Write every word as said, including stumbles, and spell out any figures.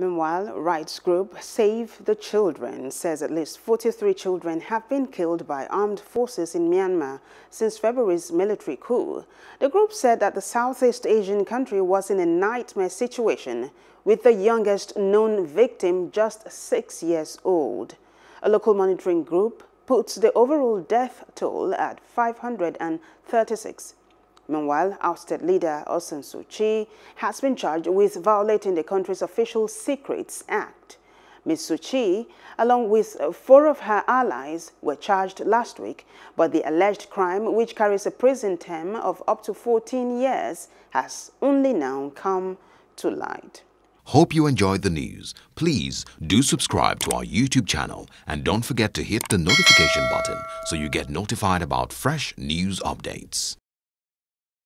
Meanwhile, rights group Save the Children says at least forty-three children have been killed by armed forces in Myanmar since February's military coup. The group said that the Southeast Asian country was in a nightmare situation, with the youngest known victim just six years old. A local monitoring group puts the overall death toll at five hundred thirty-six. Meanwhile, ousted leader Aung San Suu Kyi has been charged with violating the country's Official Secrets Act. Miz Suu Kyi, along with four of her allies, were charged last week, but the alleged crime, which carries a prison term of up to fourteen years, has only now come to light. Hope you enjoyed the news. Please do subscribe to our YouTube channel and don't forget to hit the notification button so you get notified about fresh news updates.